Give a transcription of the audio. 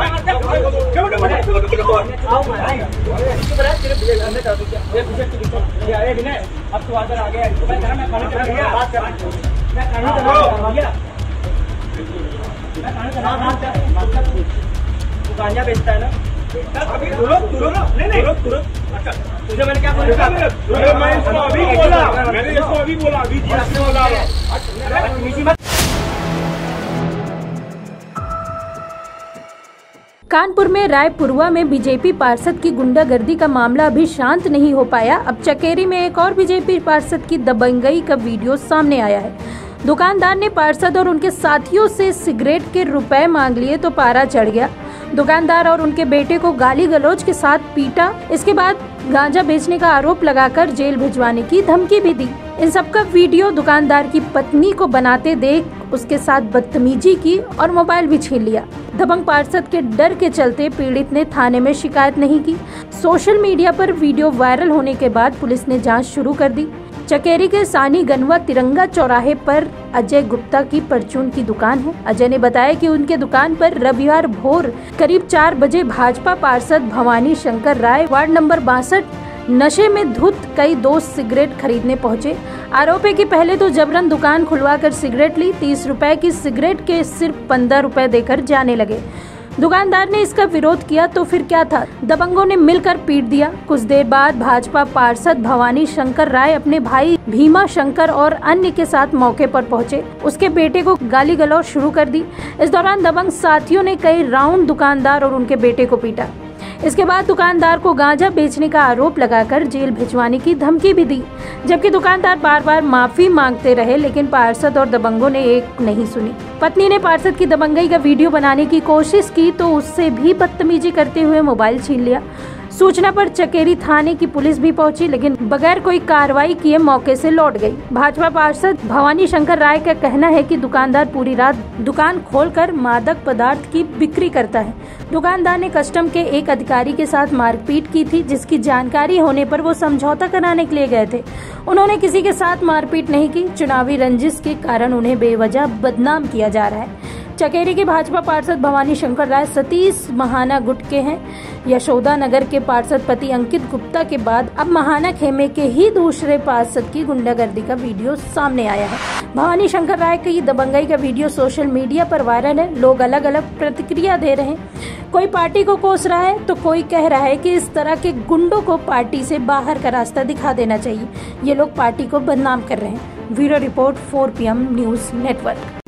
गांजा बेचता है ना, अच्छा तुझे मैंने क्या बोला? मैंने इसको अभी बोला। कानपुर में रायपुरवा में बीजेपी पार्षद की गुंडागर्दी का मामला अभी शांत नहीं हो पाया। अब चकेरी में एक और बीजेपी पार्षद की दबंगई का वीडियो सामने आया है। दुकानदार ने पार्षद और उनके साथियों से सिगरेट के रुपए मांग लिए तो पारा चढ़ गया। दुकानदार और उनके बेटे को गाली गलौज के साथ पीटा। इसके बाद गांजा बेचने का आरोप लगाकर जेल भिजवाने की धमकी भी दी। इन सबका वीडियो दुकानदार की पत्नी को बनाते देख उसके साथ बदतमीजी की और मोबाइल भी छीन लिया। दबंग पार्षद के डर के चलते पीड़ित ने थाने में शिकायत नहीं की। सोशल मीडिया पर वीडियो वायरल होने के बाद पुलिस ने जांच शुरू कर दी। चकेरी के सानी गनवा तिरंगा चौराहे पर अजय गुप्ता की परचून की दुकान है। अजय ने बताया कि उनके दुकान पर रविवार भोर करीब 4 बजे भाजपा पार्षद भवानी शंकर राय वार्ड नंबर 62 नशे में धुत कई दोस्त सिगरेट खरीदने पहुंचे। आरोप है कि पहले तो जबरन दुकान खुलवाकर सिगरेट ली। 30 रुपए की सिगरेट के सिर्फ 15 रुपए देकर जाने लगे। दुकानदार ने इसका विरोध किया तो फिर क्या था, दबंगों ने मिलकर पीट दिया। कुछ देर बाद भाजपा पार्षद भवानी शंकर राय अपने भाई भीमा शंकर और अन्य के साथ मौके पर पहुंचे। उसके बेटे को गाली गलौज शुरू कर दी। इस दौरान दबंग साथियों ने कई राउंड दुकानदार और उनके बेटे को पीटा। इसके बाद दुकानदार को गांजा बेचने का आरोप लगाकर जेल भिजवाने की धमकी भी दी, जबकि दुकानदार बार बार माफी मांगते रहे, लेकिन पार्षद और दबंगों ने एक नहीं सुनी। पत्नी ने पार्षद की दबंगई का वीडियो बनाने की कोशिश की तो उससे भी बदतमीजी करते हुए मोबाइल छीन लिया। सूचना पर चकेरी थाने की पुलिस भी पहुंची, लेकिन बगैर कोई कार्रवाई किए मौके से लौट गई। भाजपा पार्षद भवानी शंकर राय का कहना है कि दुकानदार पूरी रात दुकान खोलकर मादक पदार्थ की बिक्री करता है। दुकानदार ने कस्टम के एक अधिकारी के साथ मारपीट की थी, जिसकी जानकारी होने पर वो समझौता कराने के लिए गए थे। उन्होंने किसी के साथ मारपीट नहीं की। चुनावी रंजिश के कारण उन्हें बेवजह बदनाम किया जा रहा है। चकेरी के भाजपा पार्षद भवानी शंकर राय सतीश महाना गुट के हैं। यशोदा नगर के पार्षद पति अंकित गुप्ता के बाद अब महाना खेमे के ही दूसरे पार्षद की गुंडागर्दी का वीडियो सामने आया है। भवानी शंकर राय की दबंगई का वीडियो सोशल मीडिया पर वायरल है। लोग अलग अलग प्रतिक्रिया दे रहे हैं। कोई पार्टी को कोस रहा है तो कोई कह रहा है कि इस तरह के गुंडों को पार्टी से बाहर का रास्ता दिखा देना चाहिए। ये लोग पार्टी को बदनाम कर रहे हैं। Bureau report 4PM news network.